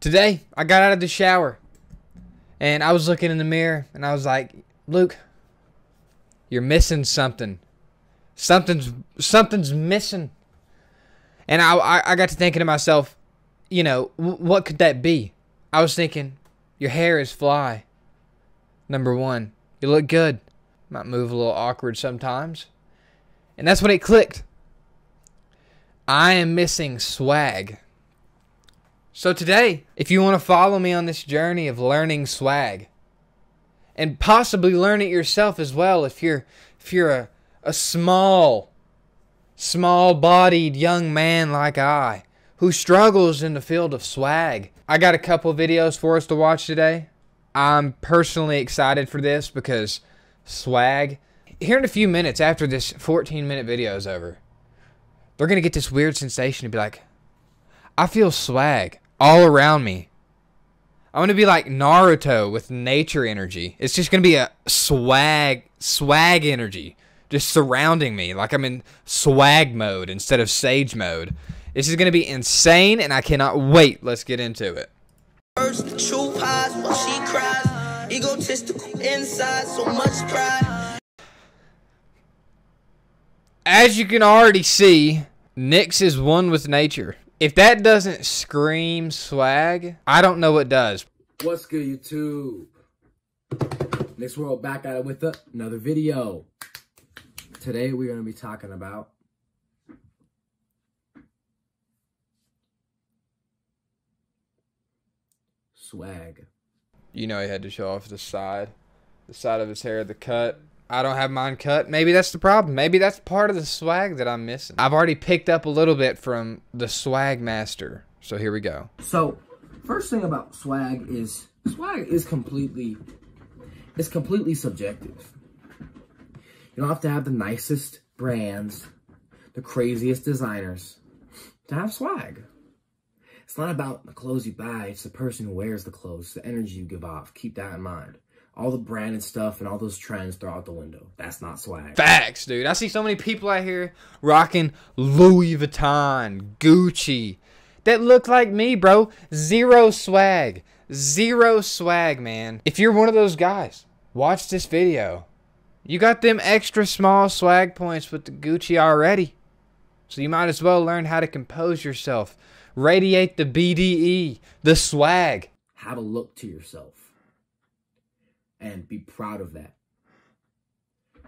Today, I got out of the shower, and I was looking in the mirror, and I was like, Luke, you're missing something. Something's missing. And I got to thinking to myself, you know, what could that be? I was thinking, your hair is fly. Number one, you look good. Might move a little awkward sometimes. And that's when it clicked. I am missing swag. So today, if you want to follow me on this journey of learning swag, and possibly learn it yourself as well, if you're a small-bodied young man like I, who struggles in the field of swag. I got a couple videos for us to watch today. I'm personally excited for this because swag, here in a few minutes after this 14-minute video is over, they're going to get this weird sensation and be like, I feel swag all around me. I'm going to be like Naruto with nature energy. It's just going to be a swag energy just surrounding me. Like I'm in swag mode instead of sage mode. This is going to be insane and I cannot wait. Let's get into it. First, the true pies while she cries. Egotistical inside, so much pride. As you can already see, Nyx is one with nature. If that doesn't scream swag, I don't know what does. What's good, YouTube? Next world back at it with another video. Today we're going to be talking about swag. You know he had to show off the side of his hair, the cut. I don't have mine cut. Maybe that's the problem. Maybe that's part of the swag that I'm missing. I've already picked up a little bit from the swag master. So here we go. So, first thing about swag is completely subjective. You don't have to have the nicest brands, the craziest designers to have swag. It's not about the clothes you buy. It's the person who wears the clothes, the energy you give off. Keep that in mind. All the branded stuff and all those trends throw out the window. That's not swag. Facts, dude. I see so many people out here rocking Louis Vuitton, Gucci, that look like me, bro. Zero swag. Zero swag, man. If you're one of those guys, watch this video. You got them extra small swag points with the Gucci already. So you might as well learn how to compose yourself. Radiate the BDE, the swag. How to look to yourself. And be proud of that.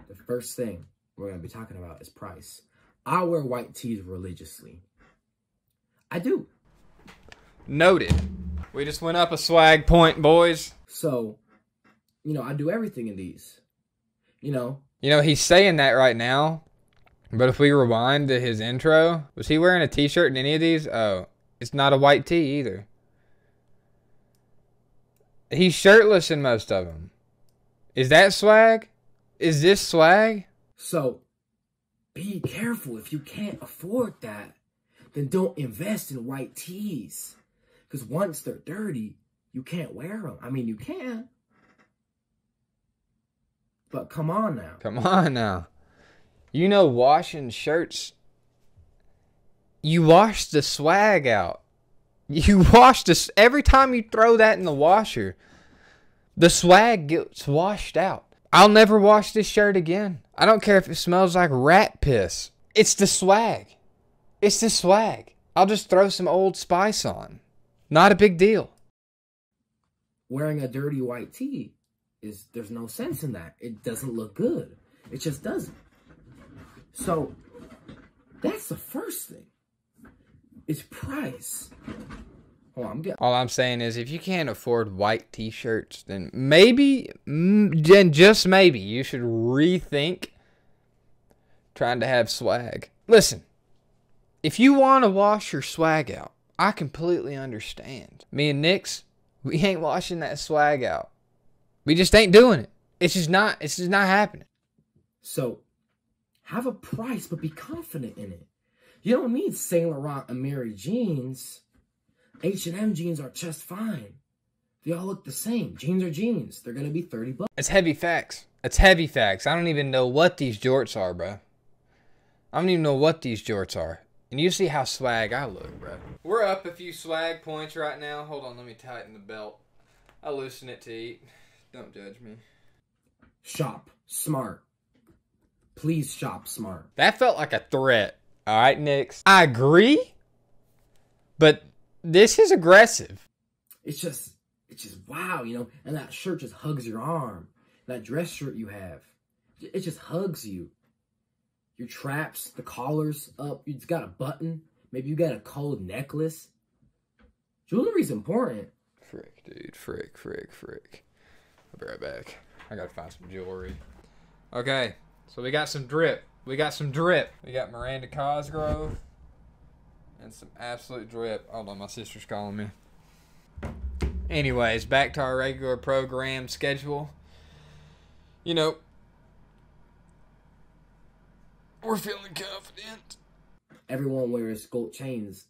The first thing we're going to be talking about is price. I wear white tees religiously. I do. Noted. We just went up a swag point, boys. So, you know, I do everything in these. You know. You know, he's saying that right now. But if we rewind to his intro, was he wearing a t-shirt in any of these? Oh, it's not a white tee either. He's shirtless in most of them. Is that swag? Is this swag? So, be careful. If you can't afford that, then don't invest in white tees. Because once they're dirty, you can't wear them. I mean, you can. But come on now. Come on now. You know, washing shirts, you wash the swag out. You wash this. Every time you throw that in the washer, the swag gets washed out. I'll never wash this shirt again. I don't care if it smells like rat piss. It's the swag. It's the swag. I'll just throw some Old Spice on. Not a big deal. Wearing a dirty white tee, there's no sense in that. It doesn't look good. It just doesn't. So, that's the first thing. It's price. Oh, all I'm saying is if you can't afford white t-shirts, then just maybe, you should rethink trying to have swag. Listen, if you want to wash your swag out, I completely understand. Me and Nyx, we ain't washing that swag out. We just ain't doing it. It's just not happening. So, have a price, but be confident in it. You don't need Saint Laurent Amiri jeans. H&M jeans are just fine. They all look the same. Jeans are jeans. They're going to be $30. It's heavy facts. It's heavy facts. I don't even know what these jorts are, bro. I don't even know what these jorts are. And you see how swag I look, bro. We're up a few swag points right now. Hold on, let me tighten the belt. I loosen it to eat. Don't judge me. Shop smart. Please shop smart. That felt like a threat. All right, Nyx. I agree, but this is aggressive. It's just wow, you know? And that shirt just hugs your arm. That dress shirt you have, it just hugs you. Your traps, the collars up, it's got a button. Maybe you got a cold necklace. Jewelry's important. Frick, dude, frick. I'll be right back. I gotta find some jewelry. Okay, so we got some drip. We got Miranda Cosgrove and some absolute drip. Hold on, my sister's calling me. Anyways, back to our regular program schedule. You know, we're feeling confident. Everyone wears gold chains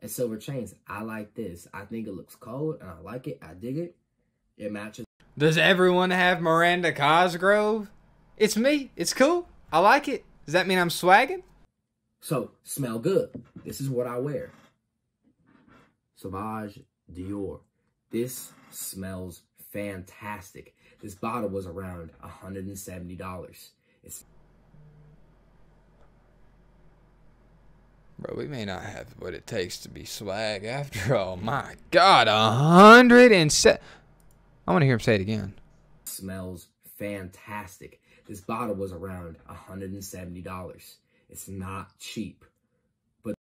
and silver chains. I like this. I think it looks cold, and I like it. I dig it. It matches. Does everyone have Miranda Cosgrove? It's me. It's cool. I like it. Does that mean I'm swagging? So, smell good. This is what I wear. Sauvage Dior. This smells fantastic. This bottle was around $170. It's... Bro, we may not have what it takes to be swag after all. My God, 107. I want to hear him say it again. Smells fantastic. This bottle was around $170. It's not cheap, but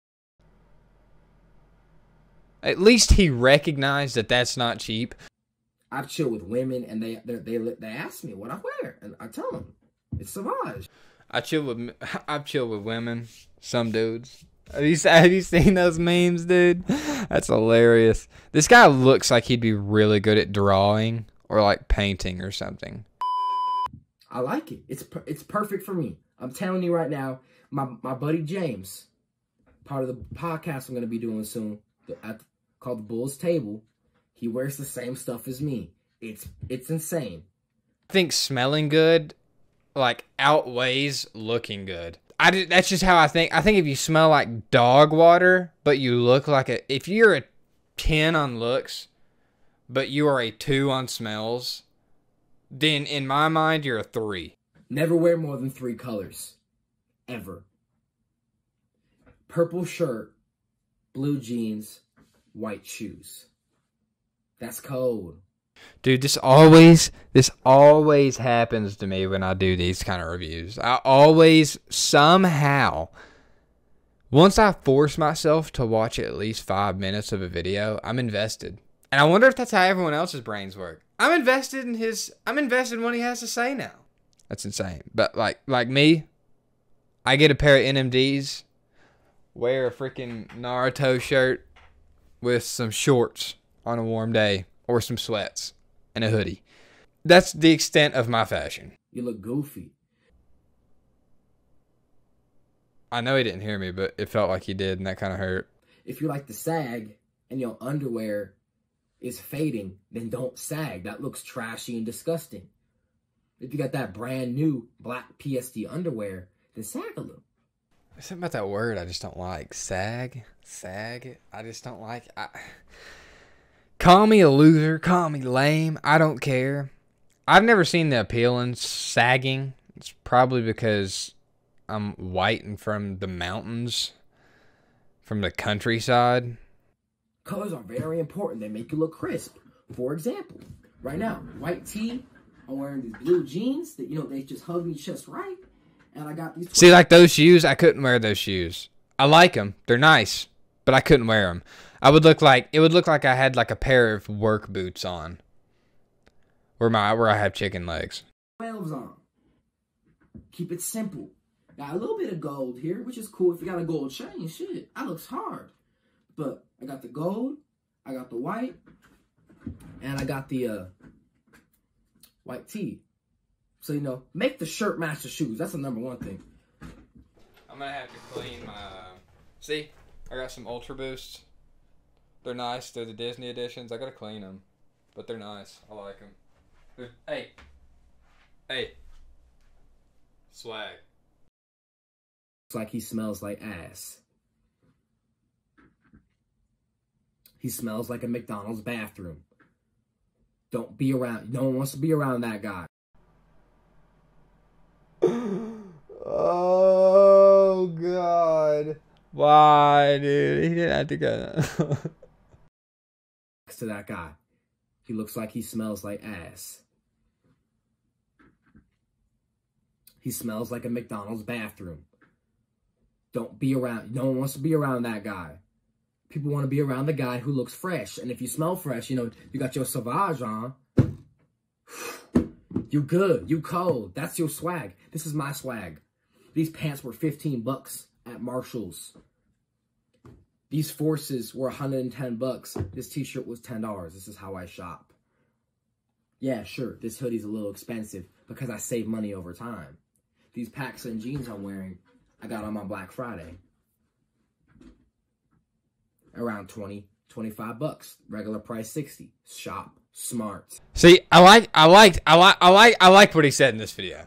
at least he recognized that that's not cheap. I've chilled with women, and they ask me what I wear, and I tell them it's Sauvage. I've chilled with women, some dudes. Have you seen those memes, dude? That's hilarious. This guy looks like he'd be really good at drawing or like painting or something. I like it. It's perfect for me. I'm telling you right now, my buddy James, part of the podcast I'm gonna be doing soon, called The Bull's Table. He wears the same stuff as me. It's insane. I think smelling good like outweighs looking good. That's just how I think. I think if you smell like dog water, but you look like a... If you're a 10 on looks, but you are a 2 on smells, then in my mind, you're a 3. Never wear more than 3 colors. Ever. Purple shirt, blue jeans, white shoes. That's cold. Dude, this always happens to me when I do these kind of reviews. I always, somehow, once I force myself to watch at least 5 minutes of a video, I'm invested. And I wonder if that's how everyone else's brains work. I'm invested in what he has to say now. That's insane. But like me, I get a pair of NMDs, wear a freaking Naruto shirt with some shorts on a warm day, or some sweats and a hoodie. That's the extent of my fashion. You look goofy. I know he didn't hear me, but it felt like he did, and that kind of hurt. If you like to sag and your underwear is fading, then don't sag. That looks trashy and disgusting. If you got that brand new black PSD underwear, then sag a little. There's something about that word I just don't like. Sag. I just don't like... Call me a loser, call me lame, I don't care. I've never seen the appeal in sagging. It's probably because I'm white and from the mountains, from the countryside. Colors are very important. They make you look crisp. For example, right now, white tee, I'm wearing these blue jeans that, you know, they just hug me just right. And I got these... See, like those shoes, I couldn't wear those shoes. I like them. They're nice, but I couldn't wear them. It would look like I had like a pair of work boots on, where I have chicken legs. 12s on. Keep it simple. Got a little bit of gold here, which is cool. If you got a gold chain, shit, that looks hard. But I got the gold, I got the white, and I got the white tee. So you know, make the shirt match the shoes. That's the #1 thing. I'm gonna have to clean my... See, I got some Ultra Boosts. They're nice. They're the Disney editions. I gotta clean them, but they're nice. I like them. They're... Hey. Swag. It's like he smells like ass. He smells like a McDonald's bathroom. Don't be around. No one wants to be around that guy. Oh, God. Why, dude? He didn't have to go. Next to that guy. He looks like he smells like ass. He smells like a McDonald's bathroom. Don't be around. No one wants to be around that guy. People want to be around the guy who looks fresh. And if you smell fresh, you know, you got your Sauvage on. You good. You cold. That's your swag. This is my swag. These pants were $15 at Marshall's. These forces were $110. This t-shirt was $10. This is how I shop. Yeah, sure, this hoodie's a little expensive because I save money over time. These Pacsun jeans I'm wearing, I got on my Black Friday. Around 20, 25 bucks. Regular price 60. Shop smart. See, I like what he said in this video.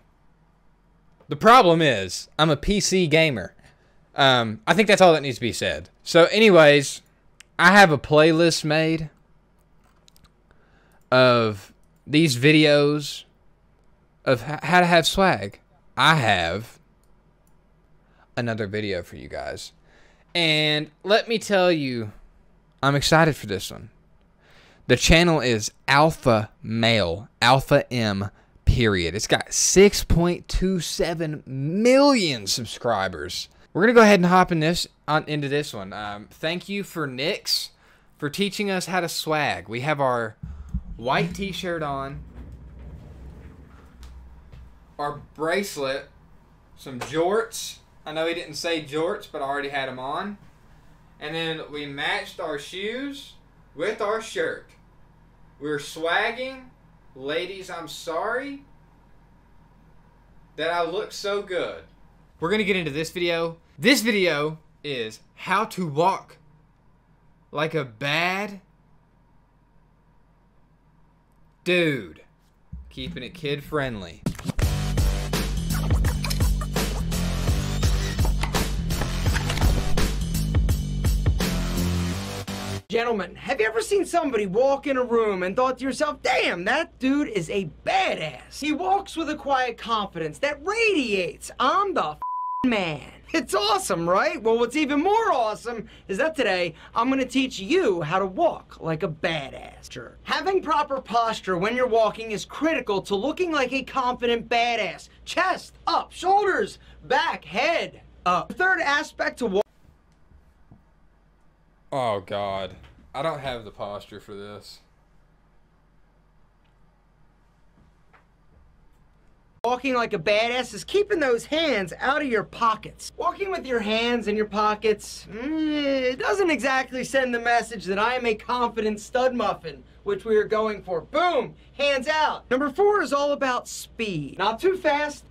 The problem is, I'm a PC gamer. I think that's all that needs to be said. So anyways, I have a playlist made of these videos of how to have swag. I have another video for you guys. And let me tell you, I'm excited for this one. The channel is Alpha Male, Alpha M, period. It's got 6.27 million subscribers. We're going to go ahead and hop in into this one. Thank you for Nix for teaching us how to swag. We have our white t-shirt on, our bracelet, some jorts. I know he didn't say jorts, but I already had them on. And then we matched our shoes with our shirt. We're swagging. Ladies, I'm sorry that I look so good. We're going to get into this video. This video is how to walk like a bad dude. Keeping it kid friendly. Gentlemen, have you ever seen somebody walk in a room and thought to yourself, damn, that dude is a badass. He walks with a quiet confidence that radiates. I'm the f***ing man. It's awesome, right? Well, what's even more awesome is that today, I'm going to teach you how to walk like a badass. Sure. Having proper posture when you're walking is critical to looking like a confident badass. Chest up, shoulders back, head up. The third aspect to walk. Oh, God. I don't have the posture for this. Walking like a badass is keeping those hands out of your pockets. Walking with your hands in your pockets, it doesn't exactly send the message that I am a confident stud muffin, which we are going for. Boom! Hands out. Number 4 is all about speed. Not too fast.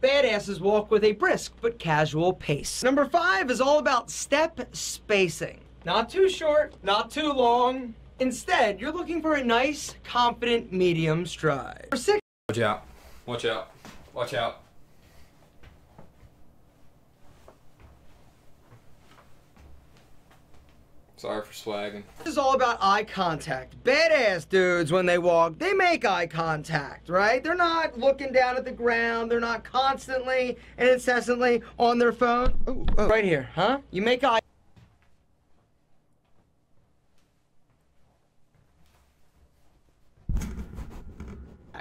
Badasses walk with a brisk but casual pace. Number 5 is all about step spacing. Not too short, not too long. Instead, you're looking for a nice, confident, medium stride. Number 6. Watch out. Watch out. Watch out. Sorry for swagging. This is all about eye contact. Badass dudes, when they walk, they make eye contact, right? They're not looking down at the ground. They're not constantly and incessantly on their phone. Ooh, oh. Right here, huh? You make eye.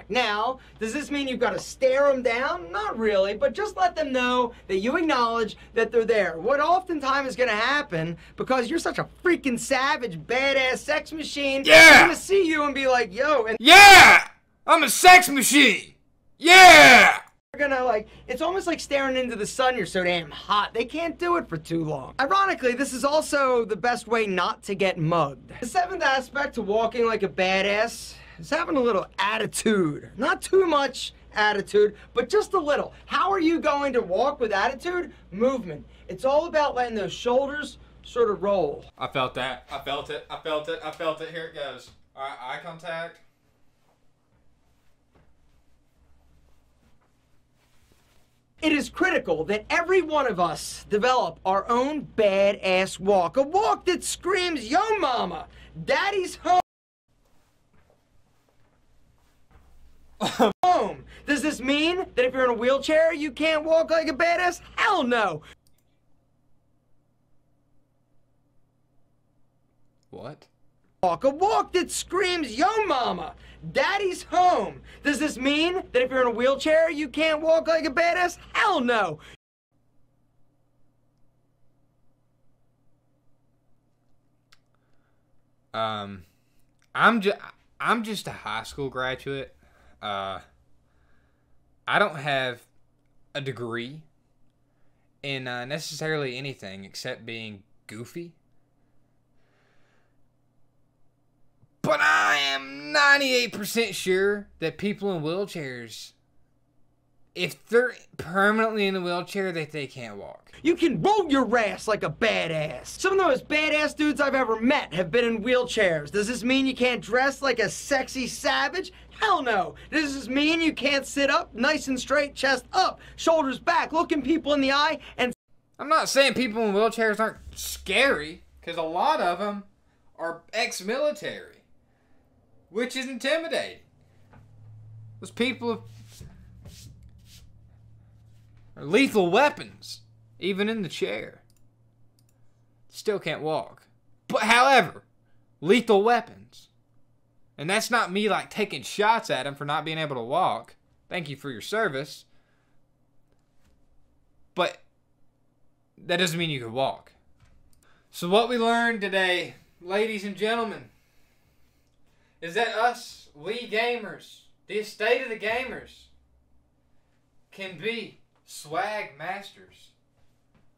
Now, does this mean you've got to stare them down? Not really, but just let them know that you acknowledge that they're there. What oftentimes is going to happen, because you're such a freaking savage, badass sex machine, yeah! They're going to see you and be like, yo, and yeah! I'm a sex machine! Yeah! They're going to like, it's almost like staring into the sun, you're so damn hot. They can't do it for too long. Ironically, this is also the best way not to get mugged. The 7th aspect to walking like a badass, it's having a little attitude. Not too much attitude, but just a little. How are you going to walk with attitude? Movement. It's all about letting those shoulders sort of roll. I felt that. I felt it. I felt it. I felt it. Here it goes. All right, eye contact. It is critical that every one of us develop our own badass walk. A walk that screams, yo mama, daddy's home. Does this mean that if you're in a wheelchair, you can't walk like a badass? Hell no. What? Walk, a walk that screams, yo mama, daddy's home. Does this mean that if you're in a wheelchair, you can't walk like a badass? Hell no. I'm just a high school graduate. I don't have a degree in necessarily anything except being goofy. But I am 98% sure that people in wheelchairs, if they're permanently in a wheelchair, that they can't walk. You can roll your ass like a badass. Some of those badass dudes I've ever met have been in wheelchairs. Does this mean you can't dress like a sexy savage? Hell no. Does this mean you can't sit up nice and straight, chest up, shoulders back, looking people in the eye and... I'm not saying people in wheelchairs aren't scary, because a lot of them are ex-military. Which is intimidating. Those people are lethal weapons, even in the chair. Still can't walk. But however, lethal weapons. And that's not me like taking shots at them for not being able to walk. Thank you for your service. But that doesn't mean you can walk. So what we learned today, ladies and gentlemen, is that us, we gamers, the estate of the gamers, can be swag masters.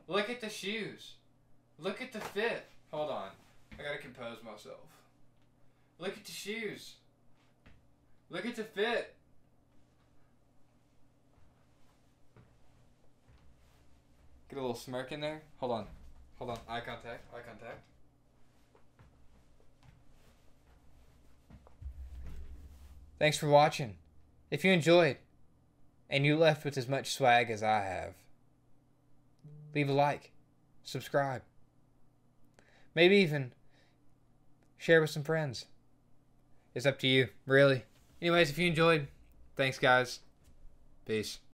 Look at the shoes. Look at the fit. Hold on. I gotta compose myself. Look at the shoes. Look at the fit. Get a little smirk in there. Hold on. Hold on. Eye contact. Eye contact. Thanks for watching. If you enjoyed, and you left with as much swag as I have, leave a like, subscribe, maybe even share with some friends. It's up to you, really. Anyways, if you enjoyed, thanks guys. Peace.